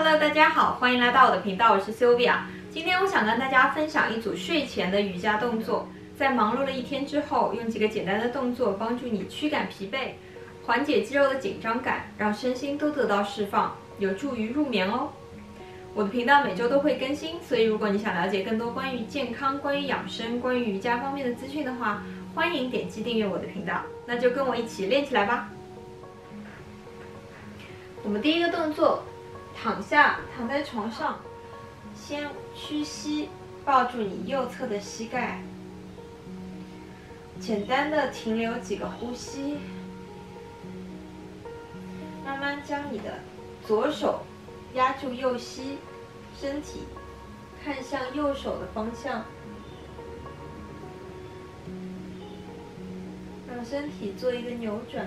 Hello， 大家好，欢迎来到我的频道，我是 Sylvia。今天我想跟大家分享一组睡前的瑜伽动作，在忙碌了一天之后，用几个简单的动作帮助你驱赶疲惫，缓解肌肉的紧张感，让身心都得到释放，有助于入眠哦。我的频道每周都会更新，所以如果你想了解更多关于健康、关于养生、关于瑜伽方面的资讯的话，欢迎点击订阅我的频道。那就跟我一起练起来吧。我们第一个动作。 躺下，躺在床上，先屈膝，抱住你右侧的膝盖，简单的停留几个呼吸，慢慢将你的左手压住右膝，身体看向右手的方向，让身体做一个扭转。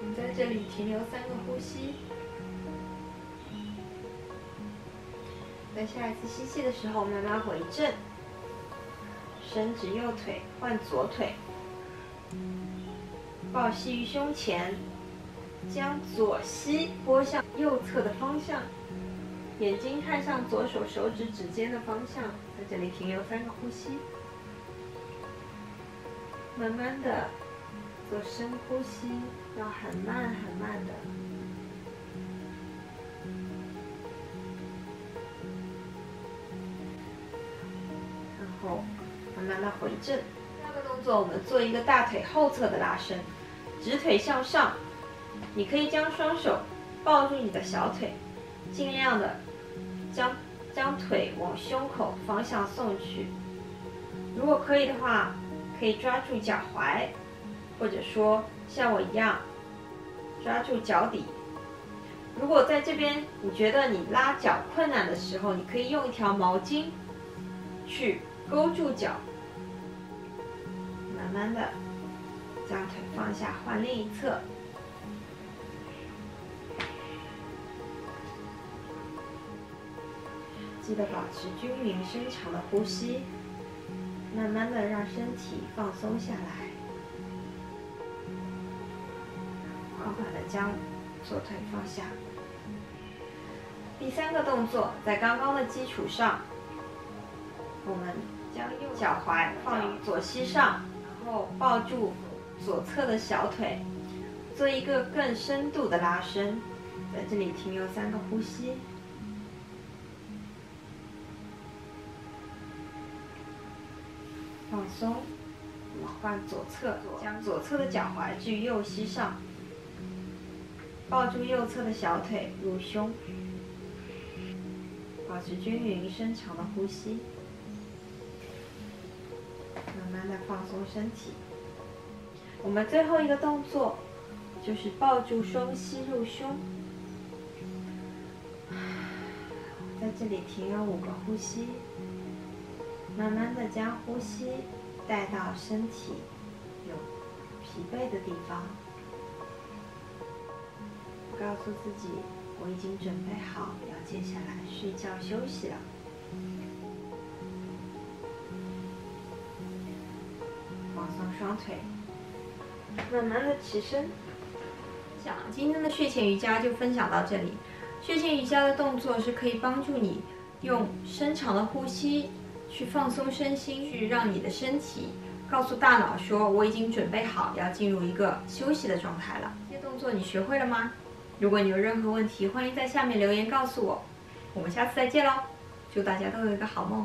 我们在这里停留三个呼吸。 在下一次吸气的时候，慢慢回正，伸直右腿，换左腿，抱膝于胸前，将左膝拨向右侧的方向，眼睛看向左手手指指尖的方向，在这里停留三个呼吸，慢慢的做深呼吸，要很慢很慢的。 慢慢回正。第二个动作，我们做一个大腿后侧的拉伸，直腿向上。你可以将双手抱住你的小腿，尽量的将腿往胸口方向送去。如果可以的话，可以抓住脚踝，或者说像我一样抓住脚底。如果在这边你觉得你拉脚困难的时候，你可以用一条毛巾去勾住脚。 慢慢的将腿放下，换另一侧。记得保持均匀深长的呼吸，慢慢的让身体放松下来。缓缓的将左腿放下。第三个动作，在刚刚的基础上，我们将右脚踝放于左膝上。 然后抱住左侧的小腿，做一个更深度的拉伸，在这里停留三个呼吸，放松。我们换左侧，将左侧的脚踝置于右膝上，抱住右侧的小腿入胸，保持均匀深长的呼吸。 慢慢的放松身体。我们最后一个动作就是抱住双膝入胸，在这里停留五个呼吸，慢慢的将呼吸带到身体有疲惫的地方，告诉自己我已经准备好要接下来睡觉休息了。 双腿，慢慢的起身。今天的睡前瑜伽就分享到这里。睡前瑜伽的动作是可以帮助你用深长的呼吸去放松身心，去让你的身体告诉大脑说我已经准备好要进入一个休息的状态了。这些动作你学会了吗？如果你有任何问题，欢迎在下面留言告诉我。我们下次再见喽！祝大家都有一个好梦。